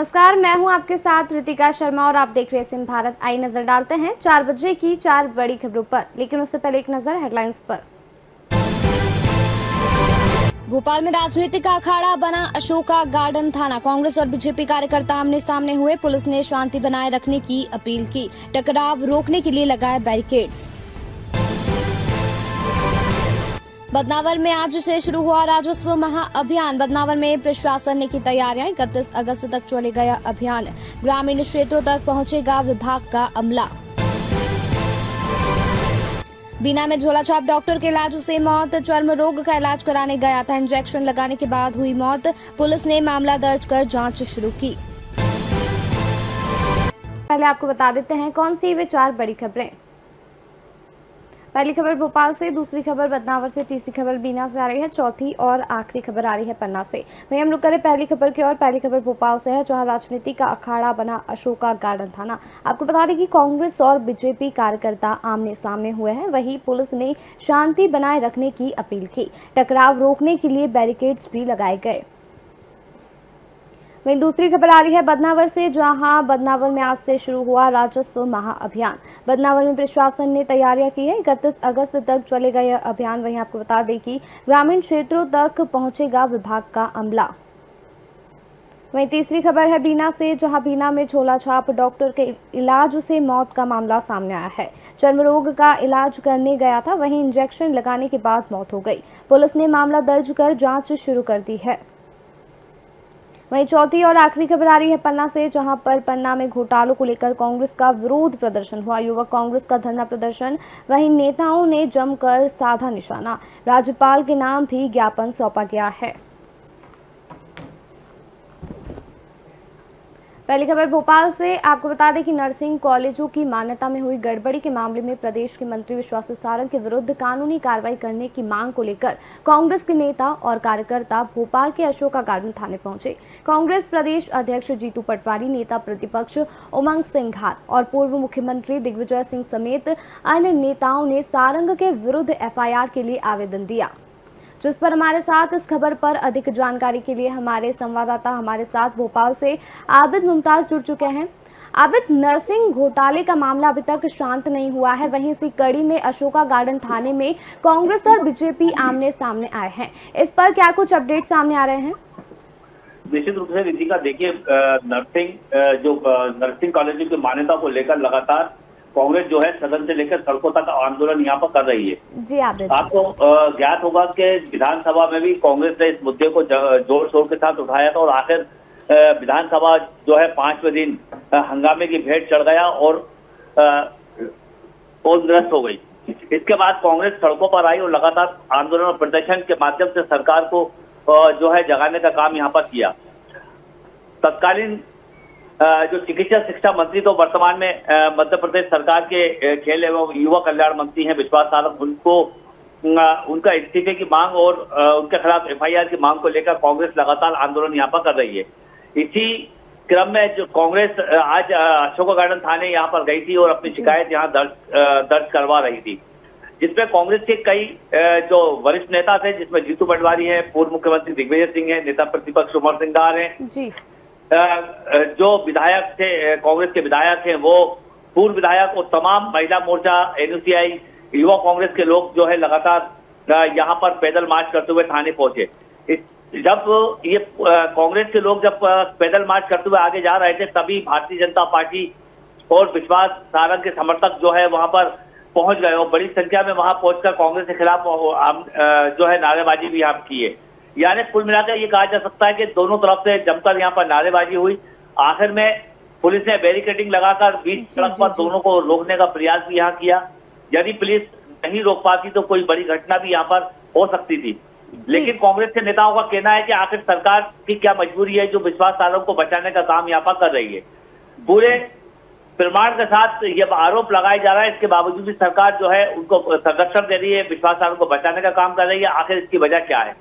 नमस्कार, मैं हूं आपके साथ ऋतिका शर्मा और आप देख रहे हैं एसीएन भारत। आई नजर डालते हैं 4 बजे की 4 बड़ी खबरों पर, लेकिन उससे पहले एक नजर हेडलाइंस पर। भोपाल में राजनीतिक अखाड़ा बना अशोका गार्डन थाना। कांग्रेस और बीजेपी कार्यकर्ता आमने सामने हुए, पुलिस ने शांति बनाए रखने की अपील की, टकराव रोकने के लिए लगाए बैरिकेड्स। बदनावर में आज से शुरू हुआ राजस्व महाअभियान। बदनावर में प्रशासन ने की तैयारियां, 31 अगस्त तक चलेगा अभियान, ग्रामीण क्षेत्रों तक पहुंचेगा विभाग का अमला। बीना में झोलाछाप डॉक्टर के इलाज से मौत, चर्म रोग का इलाज कराने गया था, इंजेक्शन लगाने के बाद हुई मौत, पुलिस ने मामला दर्ज कर जांच शुरू की। पहले आपको बता देते हैं कौन सी वे 4 बड़ी खबरें। पहली खबर भोपाल से, दूसरी खबर बदनावर से, तीसरी खबर बीना से आ रही है, चौथी और आखिरी खबर आ रही है पन्ना से। वहीं हम लोग करें पहली खबर की ओर। पहली खबर भोपाल से है, जहां राजनीति का अखाड़ा बना अशोका गार्डन थाना। आपको बता दें कि कांग्रेस और बीजेपी कार्यकर्ता आमने सामने हुए हैं, वहीं पुलिस ने शांति बनाए रखने की अपील की, टकराव रोकने के लिए बैरिकेड्स भी लगाए गए। वहीं दूसरी खबर आ रही है बदनावर से, जहां बदनावर में आज से शुरू हुआ राजस्व महाअभियान। बदनावर में प्रशासन ने तैयारियां की है, 31 अगस्त तक चलेगा यह अभियान। वहीं आपको बता दें कि ग्रामीण क्षेत्रों तक पहुंचेगा विभाग का अमला। वहीं तीसरी खबर है बीना से, जहां बीना में झोलाछाप डॉक्टर के इलाज से मौत का मामला सामने आया है, चर्म रोग का इलाज करने गया था, वहीं इंजेक्शन लगाने के बाद मौत हो गई, पुलिस ने मामला दर्ज कर जाँच शुरू कर दी है। वहीं चौथी और आखिरी खबर आ रही है पन्ना से, जहां पर पन्ना में घोटालों को लेकर कांग्रेस का विरोध प्रदर्शन हुआ, युवक कांग्रेस का धरना प्रदर्शन, वहीं नेताओं ने जमकर साधा निशाना, राज्यपाल के नाम भी ज्ञापन सौंपा गया है। पहली खबर भोपाल से, आपको बता दें कि नर्सिंग कॉलेजों की मान्यता में हुई गड़बड़ी के मामले में प्रदेश के मंत्री विश्वास सारंग के विरुद्ध कानूनी कार्रवाई करने की मांग को लेकर कांग्रेस के नेता और कार्यकर्ता भोपाल के अशोका गार्डन थाने पहुंचे। कांग्रेस प्रदेश अध्यक्ष जीतू पटवारी, नेता प्रतिपक्ष उमंग सिंघार और पूर्व मुख्यमंत्री दिग्विजय सिंह समेत अन्य नेताओं ने सारंग के विरुद्ध FIR के लिए आवेदन दिया, जिस पर हमारे साथ इस खबर पर अधिक जानकारी के लिए हमारे संवाददाता हमारे साथ भोपाल से आबिद मुमताज जुड़ चुके हैं। आबिद, नर्सिंग घोटाले का मामला अभी तक शांत नहीं हुआ है, वहीं इसी कड़ी में अशोका गार्डन थाने में कांग्रेस और बीजेपी आमने सामने आए हैं, इस पर क्या कुछ अपडेट सामने आ रहे हैं? निश्चित रूप से ऋतिका, देखिए नर्सिंग कॉलेजों की मान्यता को लेकर लगातार कांग्रेस जो है सदन से लेकर सड़कों तक आंदोलन यहाँ पर कर रही है जी। आपको ज्ञात होगा कि विधानसभा में भी कांग्रेस ने इस मुद्दे को जोर शोर के साथ उठाया था और आखिर विधानसभा जो है 5वें दिन हंगामे की भेंट चढ़ गया और निरस्त हो गई। इसके बाद कांग्रेस सड़कों पर आई और लगातार आंदोलन और प्रदर्शन के माध्यम से सरकार को जो है जगाने का काम यहाँ पर किया। तत्कालीन जो चिकित्सा शिक्षा मंत्री तो वर्तमान में मध्य प्रदेश सरकार के खेल एवं युवा कल्याण मंत्री हैं विश्वास सारंग, उनका इस्तीफे की मांग और उनके खिलाफ FIR की मांग को लेकर कांग्रेस लगातार आंदोलन यहाँ पर कर रही है। इसी क्रम में जो कांग्रेस आज अशोका गार्डन थाने यहाँ पर गई थी और अपनी शिकायत यहाँ दर्ज करवा रही थी, जिसमें कांग्रेस के कई जो वरिष्ठ नेता थे, जिसमें जीतू पटवारी है, पूर्व मुख्यमंत्री दिग्विजय सिंह है, नेता प्रतिपक्ष उमंग सिंघार है, जो विधायक थे कांग्रेस के विधायक हैं वो, पूर्व विधायक और तमाम महिला मोर्चा, NUCI, युवा कांग्रेस के लोग जो है लगातार यहाँ पर पैदल मार्च करते हुए थाने पहुंचे। जब ये कांग्रेस के लोग जब पैदल मार्च करते हुए आगे जा रहे थे, तभी भारतीय जनता पार्टी और विश्वास सारंग के समर्थक जो है वहां पर पहुंच गए और बड़ी संख्या में वहां पहुंचकर कांग्रेस के खिलाफ जो है नारेबाजी भी यहाँ की है। यानी कुल मिलाकर ये कहा जा सकता है कि दोनों तरफ से जमकर यहाँ पर नारेबाजी हुई। आखिर में पुलिस ने बैरिकेडिंग लगाकर बीच सड़क पर दोनों को रोकने का प्रयास भी यहाँ किया। यदि पुलिस नहीं रोक पाती तो कोई बड़ी घटना भी यहाँ पर हो सकती थी, लेकिन कांग्रेस के नेताओं का कहना है कि आखिर सरकार की क्या मजबूरी है जो विश्वास सारंग को बचाने का काम यहाँ पर कर रही है। पूरे प्रमाण के साथ ये आरोप लगाया जा रहा है, इसके बावजूद भी सरकार जो है उनको संरक्षण दे रही है, विश्वास सारंग को बचाने का काम कर रही है। आखिर इसकी वजह क्या है?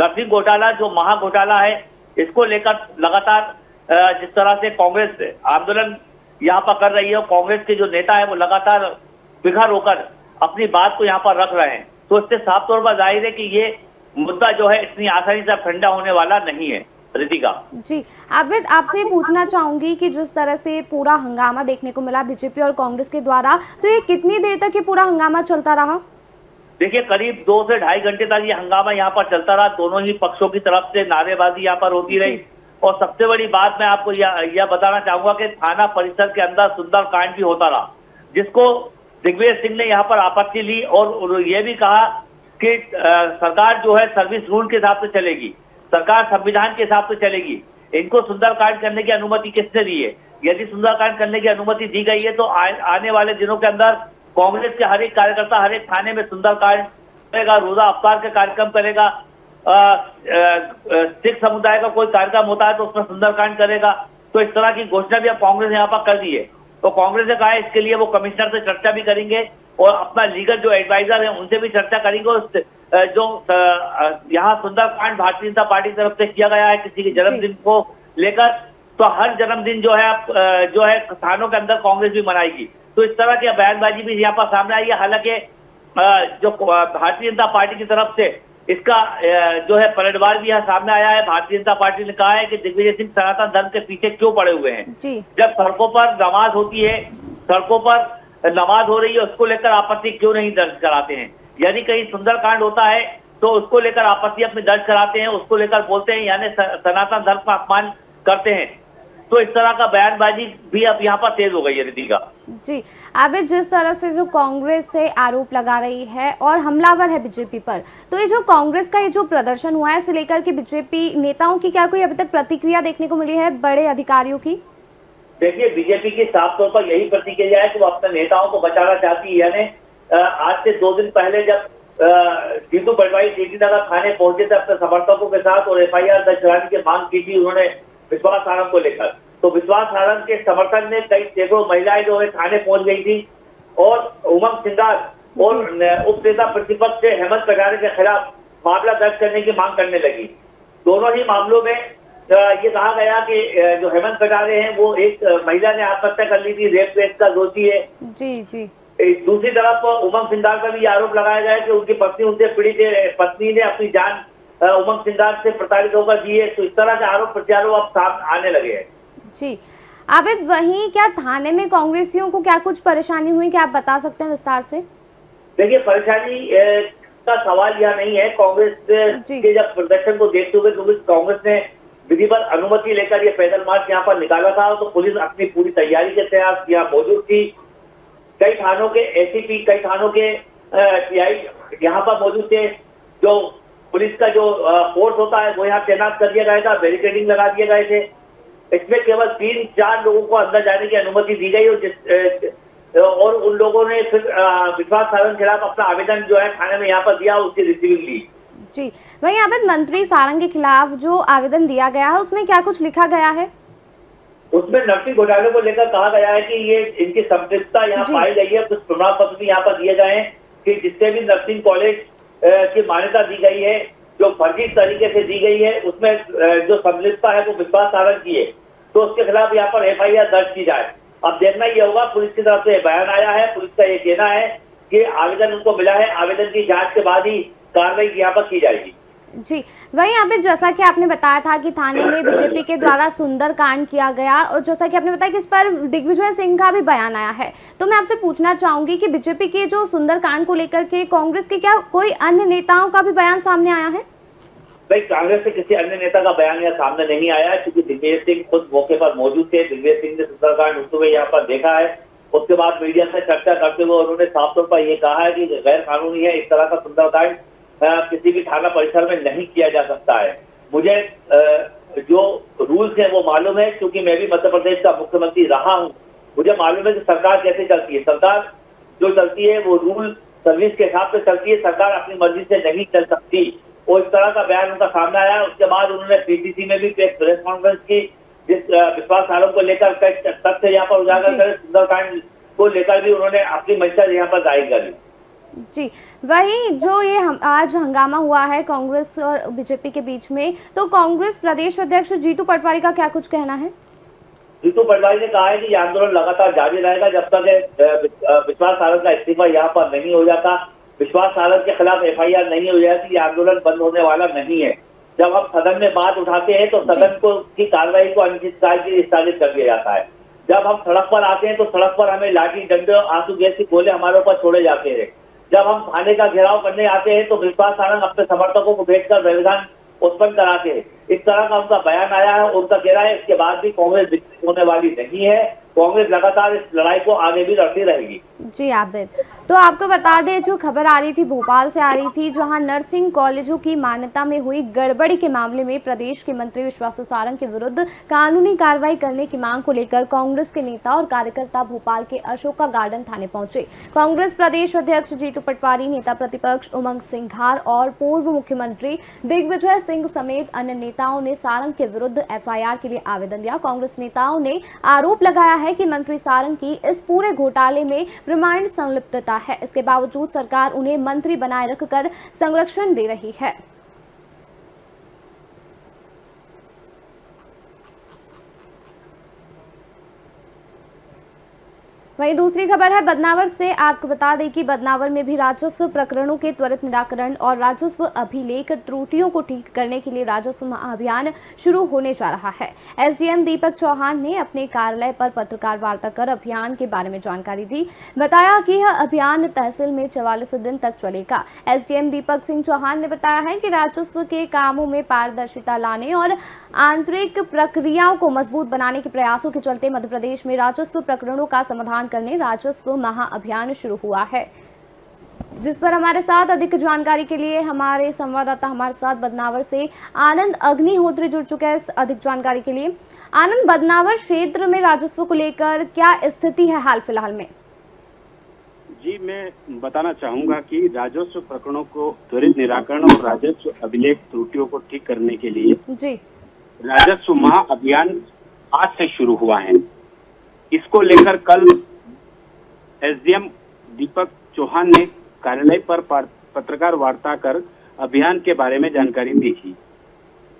नर्सिंग घोटाला जो महा घोटाला है, इसको लेकर लगातार जिस तरह से कांग्रेस आंदोलन यहाँ पर कर रही है, कांग्रेस के जो नेता है वो लगातार बिखर होकर अपनी बात को यहाँ पर रख रहे हैं, तो इससे साफ तौर पर जाहिर है कि ये मुद्दा जो है इतनी आसानी से ठंडा होने वाला नहीं है। ऋतिका जी। आबिद, आपसे पूछना चाहूंगी कि जिस तरह से पूरा हंगामा देखने को मिला बीजेपी और कांग्रेस के द्वारा, तो ये कितनी देर तक ये पूरा हंगामा चलता रहा? देखिए, करीब 2 से ढाई घंटे तक ये हंगामा यहाँ पर चलता रहा। दोनों ही पक्षों की तरफ से नारेबाजी यहाँ पर होती रही। और सबसे बड़ी बात मैं आपको यह बताना चाहूंगा कि थाना परिसर के अंदर सुंदरकांड भी होता रहा, जिसको दिग्विजय सिंह ने यहाँ पर आपत्ति ली और ये भी कहा कि सरकार जो है सर्विस रूल के हिसाब से चलेगी, सरकार संविधान के हिसाब से चलेगी। इनको सुंदरकांड करने की अनुमति किसने दी है? यदि सुंदरकांड करने की अनुमति दी गई है तो आने वाले दिनों के अंदर कांग्रेस के हर एक कार्यकर्ता हर एक थाने में सुंदरकांड करेगा, रोजा अफ्तार का कार्यक्रम करेगा, सिख समुदाय का कोई कार्यक्रम होता है तो उसमें सुंदरकांड करेगा। तो इस तरह की घोषणा भी अब कांग्रेस ने यहाँ पर कर दी है। तो कांग्रेस ने कहा है इसके लिए वो कमिश्नर से चर्चा भी करेंगे और अपना लीगल जो एडवाइजर है उनसे भी चर्चा करेंगे। और जो यहाँ सुंदरकांड भारतीय जनता पार्टी की तरफ से किया गया है किसी के जन्मदिन को लेकर, तो हर जन्मदिन जो है थानों के अंदर कांग्रेस भी मनाएगी। तो इस तरह की बयानबाजी भी यहाँ पर सामने आई है। हालांकि जो भारतीय जनता पार्टी की तरफ से इसका जो है पलटवार भी यहाँ सामने आया है। भारतीय जनता पार्टी ने कहा है कि दिग्विजय सिंह सनातन धर्म के पीछे क्यों पड़े हुए हैं? जब सड़कों पर नमाज होती है, सड़कों पर नमाज हो रही है, उसको लेकर आपत्ति क्यों नहीं दर्ज कराते हैं? यदि कहीं सुंदरकांड होता है तो उसको लेकर आपत्ति अपनी दर्ज कराते हैं, उसको लेकर बोलते हैं, यानी सनातन धर्म का अपमान करते हैं। तो इस तरह का बयानबाजी भी अब यहाँ पर तेज हो गई है ऋतिका जी। आबिद, जिस तरह से जो कांग्रेस से आरोप लगा रही है और हमलावर है बीजेपी पर, तो ये जो कांग्रेस का ये जो प्रदर्शन हुआ है इसे लेकर के बीजेपी नेताओं की क्या कोई अभी तक प्रतिक्रिया देखने को मिली है, बड़े अधिकारियों की? देखिए, बीजेपी की साफ तौर पर यही प्रतिक्रिया है कि वो अपने नेताओं को बचाना चाहती है। यानी आज से 2 दिन पहले जब जीतू पटवारी टीटीनगर थाने पहुंचे थे अपने समर्थकों के साथ और FIR दर्ज कराने की मांग की थी उन्होंने विश्वास सारंग को लेकर, तो विश्वास सारंग के समर्थन में कई सैकड़ों महिलाएं जो है थाने पहुंच गई थी और उमंग सिंघार और उप नेता प्रतिपक्ष से हेमंत कटारे के खिलाफ मामला दर्ज करने की मांग करने लगी। दोनों ही मामलों में ये कहा गया कि जो हेमंत कटारे हैं वो एक महिला ने आत्महत्या कर ली थी, रेप केस का दोषी है जी। दूसरी तरफ उमंग सिंघार का भी आरोप लगाया गया कि उनकी पत्नी उनसे पीड़ित है, पत्नी ने अपनी जान उमंग सिंघार से प्रताड़ित होकर दी है। तो इस तरह के आरोप प्रत्यारोप अब सामने आने लगे हैं जी। आबिद, वहीं क्या थाने में कांग्रेसियों को क्या कुछ परेशानी हुई, क्या आप बता सकते हैं विस्तार से? देखिए, परेशानी का सवाल यह नहीं है कांग्रेस के जब प्रदर्शन को देखते हुए, क्योंकि कांग्रेस ने विधि पर अनुमति लेकर ये पैदल मार्च यहाँ पर निकाला था, तो पुलिस अपनी पूरी तैयारी के तहत यहाँ मौजूद थी। कई थानों के ACP, कई थानों के TI यहाँ पर मौजूद थे। जो पुलिस का जो फोर्स होता है वो यहाँ तैनात कर दिया गया था, बैरिकेडिंग लगा दिए गए थे। इसमें केवल 3-4 लोगों को अंदर जाने की अनुमति दी गई और उन लोगों ने फिर विश्वास सारंग के खिलाफ अपना आवेदन जो है थाने में यहाँ पर दिया, उसकी रिसीविंग ली जी। वही आबिद, मंत्री सारंग के खिलाफ जो आवेदन दिया गया है उसमें क्या कुछ लिखा गया है? उसमें नकली घोटाले को लेकर कहा गया है कि ये इनकी संलिप्तता यहाँ पाई गई है। कुछ प्रमाण पत्र भी यहाँ पर दिए गए हैं कि जिससे भी नर्सिंग कॉलेज की मान्यता दी गई है जो फर्जी तरीके से दी गई है, उसमें जो संलिप्तता है वो विश्वास सारंग की है, तो उसके खिलाफ यहाँ पर FIR दर्ज की जाए। अब देखना यह होगा, पुलिस की तरफ से बयान आया है, पुलिस का ये कहना है कि आवेदन उनको मिला है, आवेदन की जाँच के बाद ही कार्रवाई यहाँ पर की जाएगी जी। वही यहाँ पे जैसा कि आपने बताया था कि थाने में बीजेपी के द्वारा सुंदरकांड किया गया और जैसा कि आपने बताया कि इस पर दिग्विजय सिंह का भी बयान आया है, तो मैं आपसे पूछना चाहूंगी कि बीजेपी के जो सुंदरकांड को लेकर के कांग्रेस के क्या कोई अन्य नेताओं का भी बयान सामने आया है? भाई, कांग्रेस से किसी अन्य नेता का बयान यहाँ सामने नहीं आया है, क्योंकि दिग्विजय सिंह खुद मौके पर मौजूद थे। दिग्विजय सिंह ने सुंदरकांड होते हुए यहाँ पर देखा है, उसके बाद मीडिया से चर्चा करते हुए उन्होंने साफ तौर पर यह कहा है कि गैर कानूनी है, इस तरह का सुंदरकांड किसी भी थाना परिसर में नहीं किया जा सकता है। मुझे जो रूल्स हैं वो मालूम है, क्योंकि मैं भी मध्य प्रदेश का मुख्यमंत्री रहा हूं। मुझे मालूम है कि सरकार कैसे चलती है। सरकार जो चलती है वो रूल सर्विस के हिसाब से चलती है, सरकार अपनी मर्जी से नहीं चल सकती। और इस तरह का बयान उनका सामने आया। उसके बाद उन्होंने PCC में भी प्रेस कॉन्फ्रेंस की, जिस विश्वास सारंग को लेकर कई तथ्य यहाँ पर उजागर करे, सुंदरकांड को लेकर भी उन्होंने अपनी मंशा यहाँ पर जाहिर कर दी जी। वही जो ये आज हंगामा हुआ है कांग्रेस और बीजेपी के बीच में, तो कांग्रेस प्रदेश अध्यक्ष जीतू पटवारी का क्या कुछ कहना है? जीतू पटवारी ने कहा है कि यह आंदोलन लगातार जारी रहेगा जब तक विश्वास सारंग का इस्तीफा यहाँ पर नहीं हो जाता, विश्वास सारंग के खिलाफ FIR नहीं हो जाती, ये आंदोलन बंद होने वाला नहीं है। जब हम सदन में बात उठाते हैं तो सदन को की कार्रवाई को अनिश्चितकाल के लिए स्थगित कर दिया जाता है। जब हम सड़क पर आते हैं तो सड़क पर हमें लाठी, डंडे, आंसू गैस की गोले हमारे ऊपर छोड़े जाते हैं। जब हम थाने का घेराव करने आते हैं तो विश्वास सारंग अपने समर्थकों को भेजकर व्यवधान उत्पन्न कराते हैं। इस तरह का उनका बयान आया है। उनका कहना है इसके बाद भी कांग्रेस होने वाली नहीं है, कांग्रेस लगातार इस लड़ाई को आगे भी लड़ती रहेगी। जी आबिद, तो आपको बता दें जो खबर आ रही थी भोपाल से आ रही थी, जहां नर्सिंग कॉलेजों की मान्यता में हुई गड़बड़ी के मामले में प्रदेश के मंत्री विश्वास सारंग के विरुद्ध कानूनी कार्रवाई करने की मांग को लेकर कांग्रेस के नेता और कार्यकर्ता भोपाल के अशोका गार्डन थाने पहुंचे। कांग्रेस प्रदेश अध्यक्ष जीतू पटवारी, नेता प्रतिपक्ष उमंग सिंघार और पूर्व मुख्यमंत्री दिग्विजय सिंह समेत अन्य नेताओं ने सारंग के विरुद्ध FIR के लिए आवेदन दिया। कांग्रेस नेताओं ने आरोप लगाया है कि मंत्री सारंग की इस पूरे घोटाले में प्रमाण संलिप्तता है, इसके बावजूद सरकार उन्हें मंत्री बनाए रखकर संरक्षण दे रही है। वहीं दूसरी खबर है बदनावर से। आपको बता दें कि बदनावर में भी राजस्व प्रकरणों के त्वरित निराकरण और राजस्व अभिलेख त्रुटियों को ठीक करने के लिए राजस्व महाअभियान शुरू होने जा रहा है। SDM दीपक चौहान ने अपने कार्यालय पर पत्रकार वार्ता कर अभियान के बारे में जानकारी दी। बताया कि यह अभियान तहसील में 44 दिन तक चलेगा। SDM दीपक सिंह चौहान ने बताया है कि राजस्व के कामों में पारदर्शिता लाने और आंतरिक प्रक्रियाओं को मजबूत बनाने के प्रयासों के चलते मध्य प्रदेश में राजस्व प्रकरणों का समाधान करने राजस्व महाअभियान शुरू हुआ है, जिस पर हमारे साथ अधिक जानकारी के लिए हमारे संवाददाता हमारे साथ बदनावर से आनंद अग्निहोत्री जुड़ चुके हैं। अधिक जानकारी के लिए आनंद, बदनावर क्षेत्र में राजस्व को लेकर क्या स्थिति है हाल फिलहाल में? जी, मैं बताना चाहूंगा कि राजस्व प्रकरणों को त्वरित निराकरण और राजस्व अभिलेख त्रुटियों को ठीक करने के लिए जी राजस्व महाअभियान आज से शुरू हुआ है। इसको लेकर कल SDM दीपक चौहान ने कार्यालय पर पत्रकार वार्ता कर अभियान के बारे में जानकारी दी थी।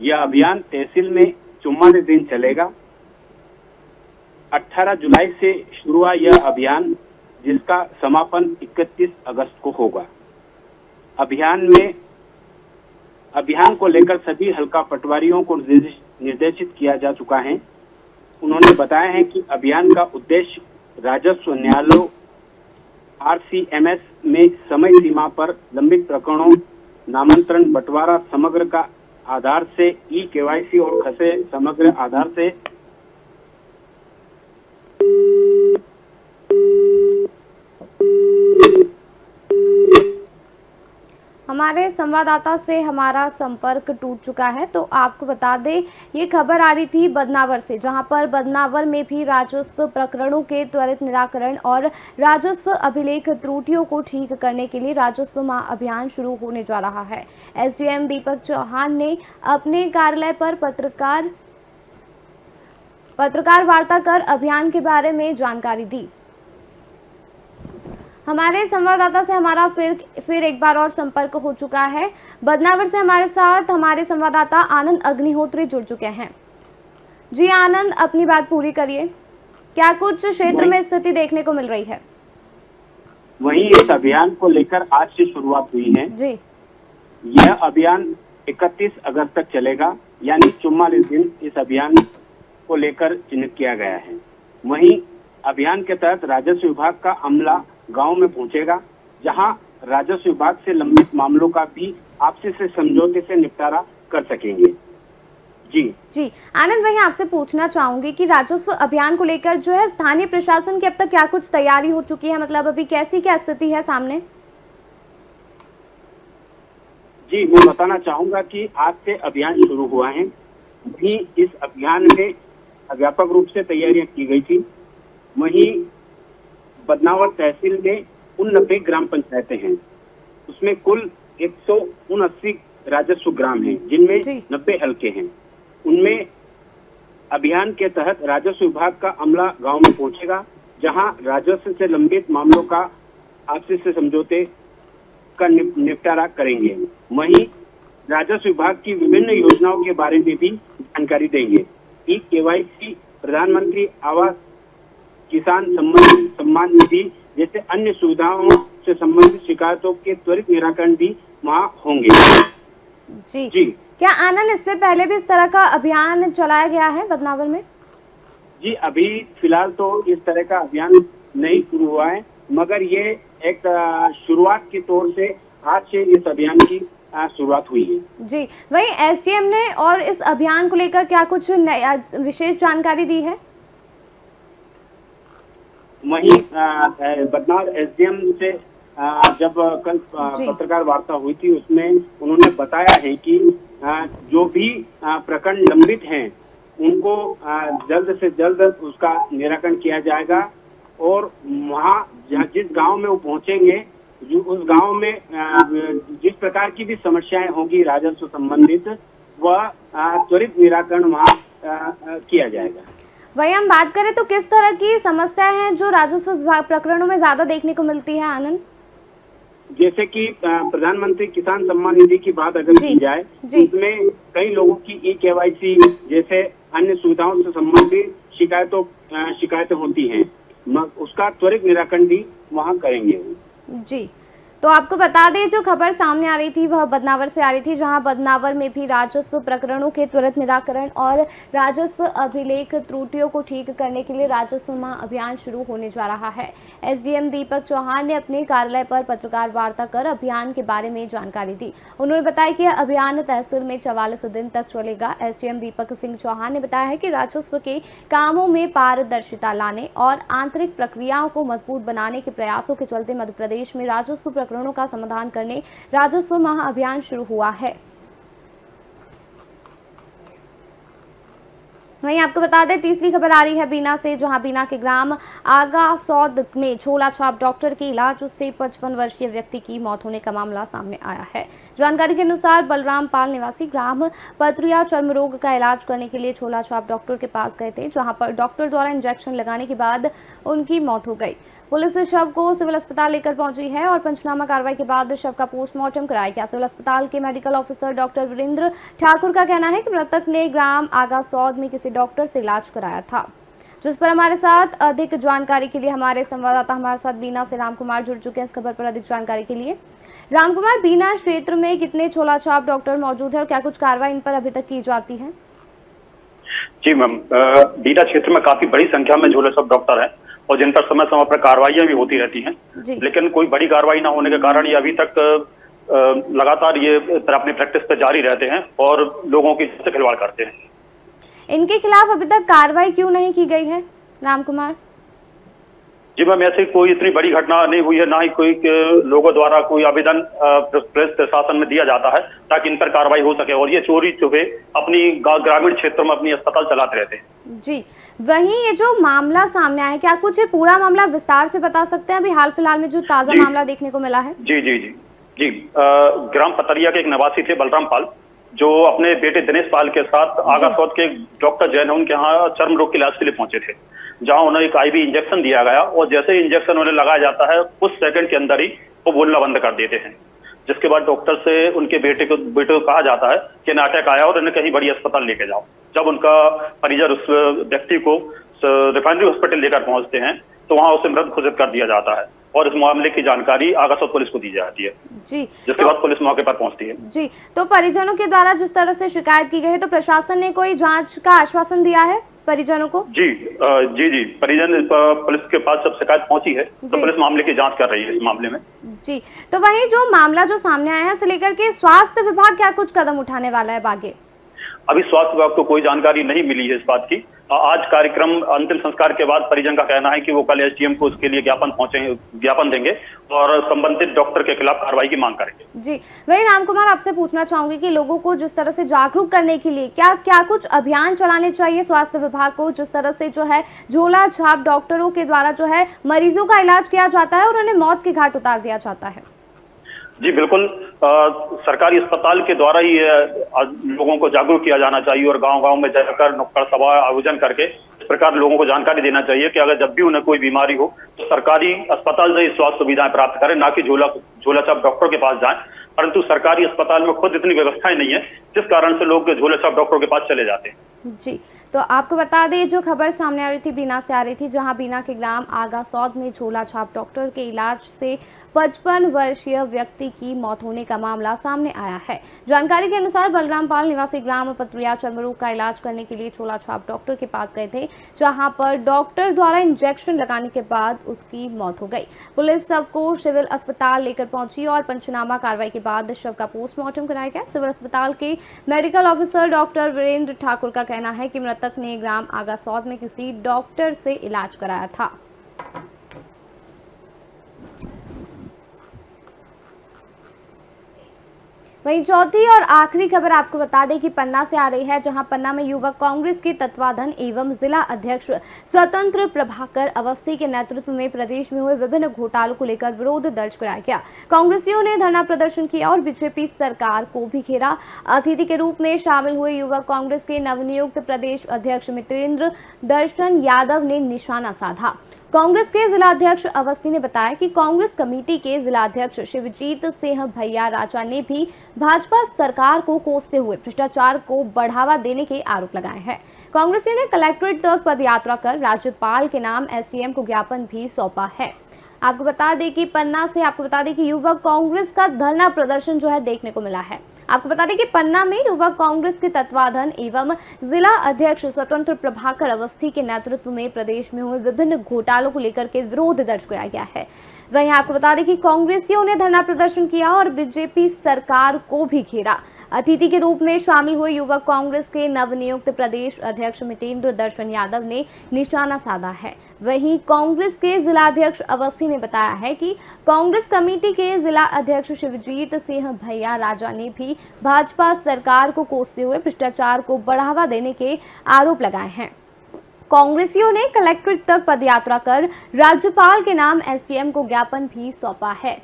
यह अभियान तहसील में 44 दिन चलेगा। 18 जुलाई से शुरू हुआ यह अभियान, जिसका समापन 31 अगस्त को होगा। अभियान को लेकर सभी हल्का पटवारियों को निर्देशित किया जा चुका है। उन्होंने बताया है कि अभियान का उद्देश्य राजस्व न्यायालयों RCMS में समय सीमा पर लंबित प्रकरणों, नामांतरण बंटवारा समग्र का आधार से E KYC और खसे समग्र आधार से हमारे संवाददाता से हमारा संपर्क टूट चुका है। तो आपको बता दें ये खबर आ रही थी बदनावर से, जहां पर बदनावर में भी राजस्व प्रकरणों के त्वरित निराकरण और राजस्व अभिलेख त्रुटियों को ठीक करने के लिए राजस्व महाअभियान शुरू होने जा रहा है। SDM दीपक चौहान ने अपने कार्यालय पर पत्रकार वार्ता कर अभियान के बारे में जानकारी दी। हमारे संवाददाता से हमारा फिर एक बार और संपर्क हो चुका है। बदनावर से हमारे साथ हमारे संवाददाता आनंद अग्निहोत्री जुड़ चुके हैं। जी आनंद, अपनी बात पूरी करिए, क्या कुछ क्षेत्र में स्थिति देखने को मिल रही है? वहीं इस अभियान को लेकर आज से शुरुआत हुई है जी। यह अभियान 31 अगस्त तक चलेगा, यानी 44 दिन इस अभियान को लेकर चिन्हित किया गया है। वहीं अभियान के तहत राजस्व विभाग का अमला गांव में पहुंचेगा, जहां राजस्व विभाग से लंबित मामलों का भी आपसी से समझौते से निपटारा कर सकेंगे। जी आनंद, वहीं आपसे पूछना चाहूंगी कि राजस्व अभियान को लेकर जो है स्थानीय प्रशासन की अब तक क्या कुछ तैयारी हो चुकी है, मतलब अभी कैसी क्या स्थिति है सामने? जी, मैं बताना चाहूंगा कि आज से अभियान शुरू हुआ है। भी इस अभियान में व्यापक रूप से तैयारियां की गई थी। वहीं बदनावर तहसील में 89 ग्राम पंचायतें हैं, उसमें कुल 179 राजस्व ग्राम हैं, जिनमें 90 हलके हैं। उनमें अभियान के तहत राजस्व विभाग का अमला गांव में पहुंचेगा, जहां राजस्व से लंबित मामलों का आपसी से समझौते का निपटारा करेंगे। वहीं राजस्व विभाग की विभिन्न योजनाओं के बारे में भी जानकारी देंगे। E KYC, प्रधानमंत्री आवास, किसान सम्मान निधि जैसे अन्य सुविधाओं से संबंधित शिकायतों के त्वरित निराकरण भी वहाँ होंगे। जी। क्या आनंद इससे पहले भी इस तरह का अभियान चलाया गया है बदनावर में? जी, अभी फिलहाल तो इस तरह का अभियान नहीं शुरू हुआ है, मगर ये एक शुरुआत के तौर से आज से इस अभियान की शुरुआत हुई है। जी, वही एसडीएम ने और इस अभियान को लेकर क्या कुछ विशेष जानकारी दी है? वही बदनावर एसडीएम से जब कल पत्रकार वार्ता हुई थी उसमें उन्होंने बताया है कि जो भी प्रकरण लंबित हैं उनको जल्द से जल्द उसका निराकरण किया जाएगा और वहाँ जिस गांव में वो पहुंचेंगे उस गांव में जिस प्रकार की भी समस्याएं होंगी राजस्व संबंधित वह त्वरित निराकरण वहाँ किया जाएगा। वही हम बात करें तो किस तरह की समस्या है जो राजस्व विभाग प्रकरणों में ज्यादा देखने को मिलती है आनंद? जैसे कि प्रधानमंत्री किसान सम्मान निधि की बात अगर की जाए तो इसमें कई लोगों की ई-केवाईसी जैसे अन्य सुविधाओं से संबंधित शिकायतें होती हैं, उसका त्वरित निराकरण भी वहां करेंगे। जी, तो आपको बता दें जो खबर सामने आ रही थी वह बदनावर से आ रही थी, जहां बदनावर में भी राजस्व प्रकरणों के त्वरित निराकरण और राजस्व अभिलेख त्रुटियों को ठीक करने के लिए राजस्व महा अभियान शुरू होने जा रहा है। एसडीएम दीपक चौहान ने अपने कार्यालय पर पत्रकार वार्ता कर अभियान के बारे में जानकारी दी। उन्होंने बताया कि यह अभियान तहसील में 44 दिन तक चलेगा। एसडीएम दीपक सिंह चौहान ने बताया है कि राजस्व के कामों में पारदर्शिता लाने और आंतरिक प्रक्रियाओं को मजबूत बनाने के प्रयासों के चलते मध्य प्रदेश में राजस्व का समाधान करने राजस्व महाअभियान शुरू हुआ है। वहीं आपको बता दें तीसरी खबर आ रही है बीना से, जहां बीना के ग्राम आगा सौद में झोला छाप डॉक्टर के इलाज से 55 वर्षीय व्यक्ति की मौत होने का मामला सामने आया है। जानकारी के अनुसार बलराम पाल निवासी ग्राम पत्रिया चर्म रोग का इलाज करने के लिए झोला छाप डॉक्टर के पास गए थे, जहां पर डॉक्टर द्वारा इंजेक्शन लगाने के बाद उनकी मौत हो गई। पुलिस शव को सिविल अस्पताल लेकर पहुंची है और पंचनामा कार्रवाई के बाद शव का पोस्टमार्टम कराया गया। सिविल अस्पताल के medical officer doctor Virendra Thakur का कहना है कि मृतक ने ग्राम आगा सौद में किसी डॉक्टर से इलाज कराया था। जिस पर हमारे साथ अधिक जानकारी के लिए हमारे संवाददाता हमारे साथ बीना से रामकुमार जुड़ चुके हैं। इस खबर पर अधिक जानकारी के लिए रामकुमार, बीना क्षेत्र में कितने झोला छाप डॉक्टर मौजूद है और क्या कुछ कार्रवाई इन पर अभी तक की जाती है? जी मैम, बीना क्षेत्र में काफी बड़ी संख्या में झोला छाप डॉक्टर है और जिन पर समय समय पर कार्रवाइयां भी होती रहती हैं, लेकिन कोई बड़ी कार्रवाई ना होने के कारण ये अभी तक लगातार ये अपनी प्रैक्टिस पे जारी रहते हैं और लोगों की जान से खिलवाड़ करते हैं। इनके खिलाफ अभी तक कार्रवाई क्यों नहीं की गई है रामकुमार? जी मैम, ऐसी कोई इतनी बड़ी घटना नहीं हुई है, ना ही कोई लोगों द्वारा कोई आवेदन प्रेस प्रशासन में दिया जाता है ताकि इन पर कार्रवाई हो सके और ये चोरी चुपे अपनी ग्रामीण क्षेत्रों में अपनी अस्पताल चलाते रहते हैं। जी, वहीं ये जो मामला सामने आया है क्या कुछ है पूरा मामला विस्तार से बता सकते हैं अभी हाल फिलहाल में जो ताजा मामला देखने को मिला है? जी जी जी जी, ग्राम पतरिया के एक निवासी थे बलराम पाल, जो अपने बेटे दिनेश पाल के साथ आगा सौद के डॉक्टर जैन उनके यहाँ चर्म रोग के इलाज के लिए पहुंचे थे, जहां उन्हें एक आईवी इंजेक्शन दिया गया और जैसे ही इंजेक्शन उन्हें लगाया जाता है कुछ सेकंड के अंदर ही वो बोलना बंद कर देते हैं, जिसके बाद डॉक्टर से उनके बेटे को कहा जाता है कि इन्हें अटैक आया और इन्हें कहीं बड़ी अस्पताल लेके जाओ। जब उनका परिजन उस व्यक्ति को रिफाइनरी हॉस्पिटल लेकर पहुंचते हैं तो वहां उसे मृत घोषित कर दिया जाता है और इस मामले की जानकारी आगा सौद पुलिस को दी जाती है। जी, जिसके बाद पुलिस मौके पर पहुंचती है। जी, तो परिजनों के द्वारा जिस तरह से शिकायत की गई है तो प्रशासन ने कोई जांच का आश्वासन दिया है परिजनों को? जी जी जी, परिजन पुलिस के पास जब शिकायत पहुंची है तो पुलिस मामले की जांच कर रही है इस मामले में। जी, तो वही जो मामला जो सामने आया है उसे लेकर के स्वास्थ्य विभाग क्या कुछ कदम उठाने वाला है आगे? अभी स्वास्थ्य विभाग को कोई जानकारी नहीं मिली है इस बात की। आज कार्यक्रम अंतिम संस्कार के बाद परिजन का कहना है कि वो कल एसडीएम को उसके लिए ज्ञापन देंगे और संबंधित डॉक्टर के खिलाफ कार्रवाई की मांग करेंगे। जी, वही रामकुमार आपसे पूछना चाहूंगी कि लोगों को जिस तरह से जागरूक करने के लिए क्या क्या कुछ अभियान चलाने चाहिए स्वास्थ्य विभाग को? जिस तरह से जो है झोला छाप डॉक्टरों के द्वारा जो है मरीजों का इलाज किया जाता है और उन्हें मौत के घाट उतार दिया जाता है। जी बिल्कुल, सरकारी अस्पताल के द्वारा ही लोगों को जागरूक किया जाना चाहिए और गांव-गांव में जाकर नुक्कड़ सभा आयोजन करके इस प्रकार लोगों को जानकारी देना चाहिए कि अगर जब भी उन्हें कोई बीमारी हो तो सरकारी अस्पताल से स्वास्थ्य सुविधाएं प्राप्त करें, ना कि झोला छाप डॉक्टर के पास जाएं। परंतु सरकारी अस्पताल में खुद इतनी व्यवस्थाएं नहीं है जिस कारण से लोग झोला छाप डॉक्टरों के पास चले जाते हैं। जी, तो आपको बता दें जो खबर सामने आ रही थी बीना से आ रही थी, जहां बीना के ग्राम आगासौद में झोला छाप डॉक्टर के इलाज से 55 वर्षीय व्यक्ति की मौत होने का मामला सामने आया है। जानकारी के अनुसार बलराम पाल निवासी ग्राम पत्रिया चर्म रोग का इलाज करने के लिए झोला छाप डॉक्टर के पास गए थे, जहां पर डॉक्टर द्वारा इंजेक्शन लगाने के बाद उसकी मौत हो गई। पुलिस शव को सिविल अस्पताल लेकर पहुंची और पंचनामा कार्रवाई के बाद शव का पोस्टमार्टम कराया गया। सिविल अस्पताल के medical officer doctor Virendra Thakur का कहना है कि मृतक ने ग्राम आगासौद में किसी डॉक्टर से इलाज कराया था। वहीं चौथी और आखिरी खबर आपको बता दें कि पन्ना से आ रही है, जहां पन्ना में युवक कांग्रेस के तत्वाधान एवं जिला अध्यक्ष स्वतंत्र प्रभाकर अवस्थी के नेतृत्व में प्रदेश में हुए विभिन्न घोटालों को लेकर विरोध दर्ज कराया गया। कांग्रेसियों ने धरना प्रदर्शन किया और बीजेपी सरकार को भी घेरा। अतिथि के रूप में शामिल हुए युवक कांग्रेस के नवनियुक्त प्रदेश अध्यक्ष मितेंद्र दर्शन यादव ने निशाना साधा। कांग्रेस के जिलाध्यक्ष अवस्थी ने बताया कि कांग्रेस कमेटी के जिलाध्यक्ष शिवजीत सिंह भैया राजा ने भी भाजपा सरकार को कोसते हुए भ्रष्टाचार को बढ़ावा देने के आरोप लगाए हैं। कांग्रेसियों ने कलेक्ट्रेट तक पदयात्रा कर राज्यपाल के नाम एसडीएम को ज्ञापन भी सौंपा है। आपको बता दें कि पन्ना से आपको बता दें कि युवक कांग्रेस का धरना प्रदर्शन जो है देखने को मिला है। आपको बता दें कि पन्ना में युवक कांग्रेस के तत्वाधान एवं जिला अध्यक्ष स्वतंत्र प्रभाकर अवस्थी के नेतृत्व में प्रदेश में हुए विभिन्न घोटालों को लेकर के विरोध दर्ज कराया गया है। वहीं आपको बता दें कि कांग्रेसियों ने धरना प्रदर्शन किया और बीजेपी सरकार को भी घेरा। अतिथि के रूप में शामिल हुए युवक कांग्रेस के नवनियुक्त प्रदेश अध्यक्ष मितेंद्र दर्शन यादव ने निशाना साधा है। वहीं कांग्रेस के जिलाध्यक्ष अवस्थी ने बताया है कि कांग्रेस कमेटी के जिला अध्यक्ष शिवजीत सिंह भैया राजा ने भी भाजपा सरकार को कोसते हुए भ्रष्टाचार को बढ़ावा देने के आरोप लगाए हैं। कांग्रेसियों ने कलेक्ट्रेट तक पदयात्रा कर राज्यपाल के नाम एसडीएम को ज्ञापन भी सौंपा है।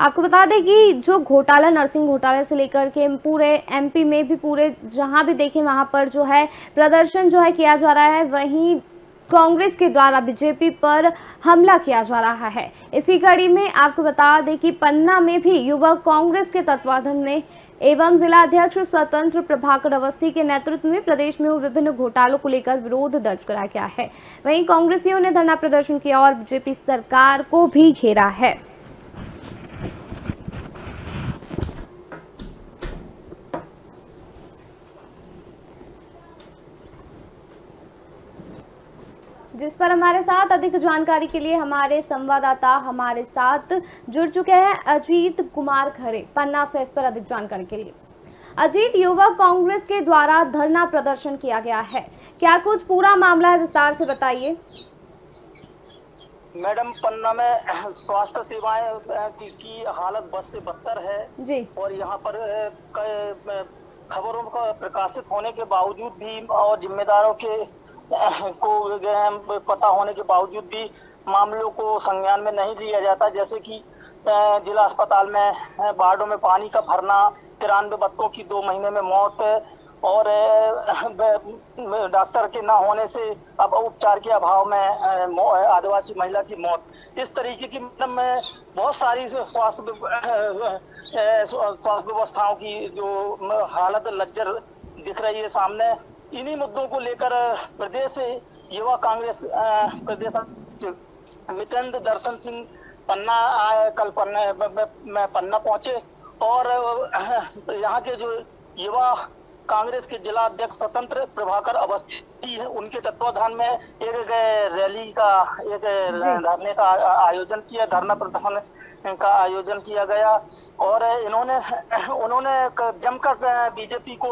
आपको बता दें कि जो घोटाला नर्सिंग घोटाले से लेकर के पूरे एमपी में भी पूरे जहां भी देखें वहां पर जो है प्रदर्शन जो है किया जा रहा है। वहीं कांग्रेस के द्वारा बीजेपी पर हमला किया जा रहा है। इसी कड़ी में आपको बता दें कि पन्ना में भी युवक कांग्रेस के तत्वाधान में एवं जिलाध्यक्ष स्वतंत्र प्रभाकर अवस्थी के नेतृत्व में प्रदेश में विभिन्न घोटालों को लेकर विरोध दर्ज कराया गया है। वहीं कांग्रेसियों ने धरना प्रदर्शन किया और बीजेपी सरकार को भी घेरा है। जिस पर हमारे साथ अधिक जानकारी के लिए हमारे संवाददाता हमारे साथ जुड़ चुके हैं अजीत कुमार खरे पन्ना से। इस पर अधिक जानकारी के लिए अजीत, युवक कांग्रेस के द्वारा धरना प्रदर्शन किया गया है, क्या कुछ पूरा मामला है, विस्तार से बताइए। मैडम, पन्ना में स्वास्थ्य सेवाएं की हालत बद से बदतर है जी, और यहाँ पर खबरों को प्रकाशित होने के बावजूद भी और जिम्मेदारों के को पता होने के बावजूद भी मामलों को संज्ञान में नहीं लिया जाता। जैसे कि जिला अस्पताल में वार्डों में पानी का भरना, 93 बच्चों की 2 महीने में मौत और डॉक्टर के न होने से अब उपचार के अभाव में आदिवासी महिला की मौत। इस तरीके की मतलब बहुत सारी स्वास्थ्य व्यवस्थाओं की जो हालत लज्जर दिख रही है सामने। इन्हीं मुद्दों को लेकर प्रदेश युवा कांग्रेस प्रदेश मितेंद्र दर्शन सिंह पन्ना कल पन्ना पहुंचे और यहाँ के जो युवा कांग्रेस के जिला अध्यक्ष स्वतंत्र प्रभाकर अवस्थी है, उनके तत्वाधान में एक रैली का एक धरने का आयोजन किया, धरना प्रदर्शन का आयोजन किया गया और उन्होंने जमकर बीजेपी को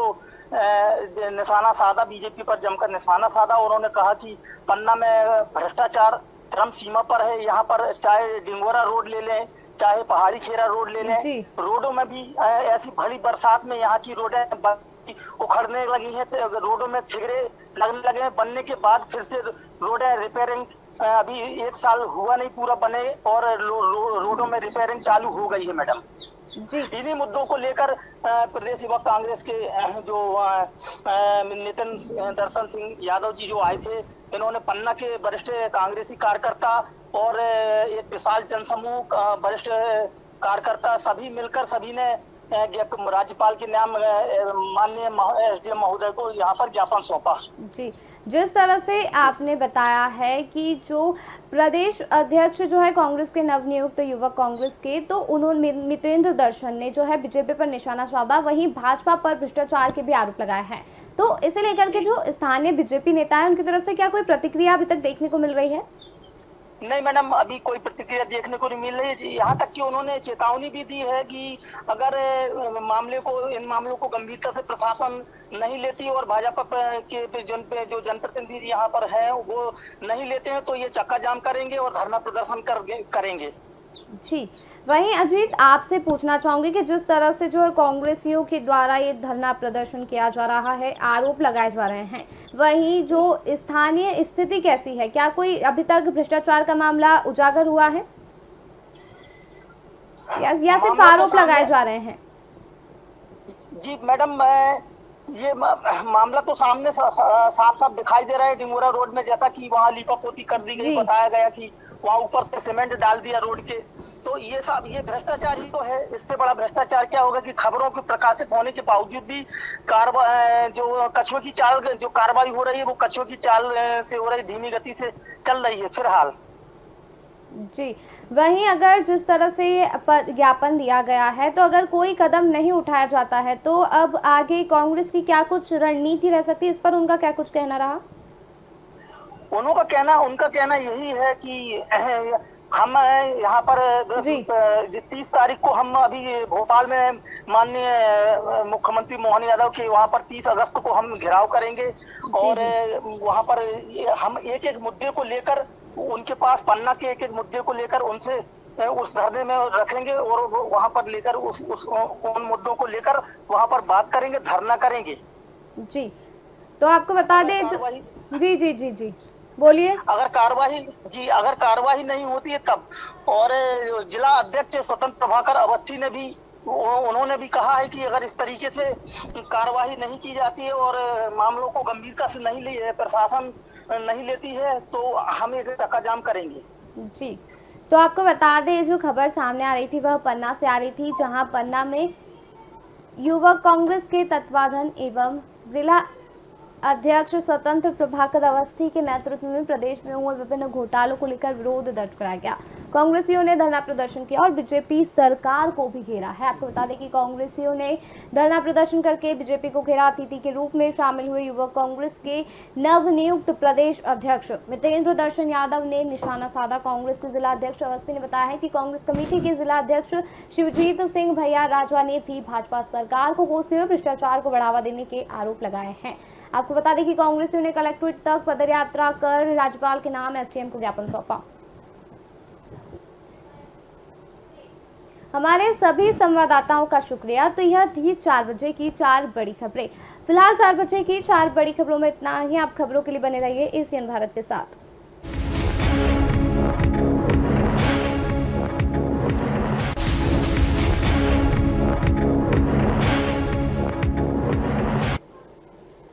निशाना साधा, बीजेपी पर जमकर निशाना साधा। उन्होंने कहा कि पन्ना में भ्रष्टाचार चरम सीमा पर है, यहाँ पर चाहे डिंगोरा रोड ले लें, चाहे पहाड़ी खेरा रोड ले लें, रोडों में भी ऐसी भली बरसात में यहाँ की रोडें उखड़ने लगी हैं, रोडों में छिगरे लगने लगे हैं। बनने के बाद फिर से रोडें रिपेयरिंग अभी 1 साल हुआ नहीं पूरा बने और रोडों में रिपेयरिंग चालू हो गई है। मैडम जी, इन्हीं मुद्दों को लेकर प्रदेश युवा कांग्रेस के जो नितिन दर्शन सिंह यादव जी जो आए थे, इन्होंने पन्ना के वरिष्ठ कांग्रेसी कार्यकर्ता और एक विशाल जनसमूह वरिष्ठ कार्यकर्ता सभी मिलकर सभी ने राज्यपाल के नाम माननीय एसडीएम महोदय को यहाँ पर ज्ञापन सौंपा। जी, जिस तरह से आपने बताया है कि जो प्रदेश अध्यक्ष जो है कांग्रेस के नवनियुक्त युवक कांग्रेस के, तो उन्होंने मितेंद्र दर्शन ने जो है बीजेपी पर निशाना साधा, वहीं भाजपा पर भ्रष्टाचार के भी आरोप लगाए हैं। तो इसे लेकर के जो स्थानीय बीजेपी नेता है उनकी तरफ से क्या कोई प्रतिक्रिया अभी तक देखने को मिल रही है? नहीं मैडम, अभी कोई प्रतिक्रिया देखने को नहीं मिल रही है। यहाँ तक कि उन्होंने चेतावनी भी दी है कि अगर इन मामलों को गंभीरता से प्रशासन नहीं लेती और भाजपा के जो जनप्रतिनिधि यहाँ पर है वो नहीं लेते हैं तो ये चक्का जाम करेंगे और धरना प्रदर्शन करेंगे। जी, वहीं अजीत आपसे पूछना चाहूंगी कि जिस तरह से जो है कांग्रेसियों के द्वारा ये धरना प्रदर्शन किया जा रहा है, आरोप लगाए जा रहे हैं, वहीं जो स्थानीय स्थिति कैसी है, क्या कोई अभी तक भ्रष्टाचार का मामला उजागर हुआ है या सिर्फ आरोप लगाए जा रहे हैं? जी मैडम, ये मामला तो सामने साफ साफ दिखाई दे रहा है। डिमोरा रोड में जैसा कि वहाँ लीपापोती कर दी गई, बताया गया कि वहाँ ऊपर से सीमेंट डाल दिया रोड के, तो ये सब ये भ्रष्टाचार ही तो है। इससे बड़ा भ्रष्टाचार क्या होगा कि खबरों के प्रकाशित होने के बावजूद भी जो कार्रवाई हो रही है वो कछुए की चाल से हो रही, धीमी गति से चल रही है फिलहाल। जी, वहीं अगर जिस तरह से ज्ञापन दिया गया है तो अगर कोई कदम नहीं उठाया जाता है तो अब आगे कांग्रेस की क्या कुछ रणनीति रह सकती है, इस पर उनका क्या कुछ कहना रहा? उनका कहना यही है कि हम यहाँ पर 30 तारीख को हम अभी भोपाल में माननीय मुख्यमंत्री मोहन यादव के वहाँ पर 30 अगस्त को हम घेराव करेंगे और वहाँ पर हम एक मुद्दे को लेकर उनके पास पन्ना के एक मुद्दे को लेकर उनसे उस धरने में रखेंगे और वहाँ पर लेकर उन मुद्दों को लेकर वहाँ पर बात करेंगे, धरना करेंगे। जी, तो आपको बता दें। जी जी जी जी बोलिए। अगर कार्रवाई नहीं होती है तब, और जिला अध्यक्ष स्वतंत्र प्रभाकर अवस्थी ने भी उन्होंने कहा है कि अगर इस तरीके से कार्रवाई नहीं की जाती है और मामलों को गंभीरता से प्रशासन नहीं लेती है तो हम एक चक्का जाम करेंगे। जी, तो आपको बता दें जो खबर सामने आ रही थी वह पन्ना से आ रही थी, जहाँ पन्ना में युवक कांग्रेस के तत्वाधान एवं जिला अध्यक्ष स्वतंत्र प्रभाकर अवस्थी के नेतृत्व में प्रदेश में हुए विभिन्न घोटालों को लेकर विरोध दर्ज कराया गया। कांग्रेसियों ने धरना प्रदर्शन किया और बीजेपी सरकार को भी घेरा है। आपको बता दें कि कांग्रेसियों ने धरना प्रदर्शन करके बीजेपी को घेरा। अतिथि के रूप में शामिल हुए युवक कांग्रेस के नवनियुक्त प्रदेश अध्यक्ष मितेंद्र दर्शन यादव ने निशाना साधा। कांग्रेस के जिला अध्यक्ष अवस्थी ने बताया है कि कांग्रेस कमेटी के जिला अध्यक्ष शिवजीत सिंह भैया राजा ने भी भाजपा सरकार को कोसते हुए भ्रष्टाचार को बढ़ावा देने के आरोप लगाए हैं। आपको बता दें कि कांग्रेसियों ने कलेक्ट्रेट तक पदयात्रा कर राज्यपाल के नाम एसडीएम को ज्ञापन सौंपा। हमारे सभी संवाददाताओं का शुक्रिया। तो यह थी 4 बजे की 4 बड़ी खबरें। फिलहाल 4 बजे की 4 बड़ी खबरों में इतना ही। आप खबरों के लिए बने रहिए एसीएन भारत के साथ।